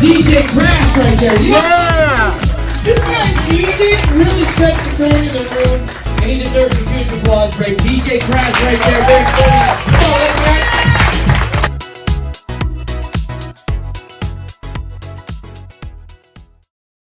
DJ Crash right there. You guys, DJ really set the tone in the room, and he deserves a huge applause break. DJ Crash right there.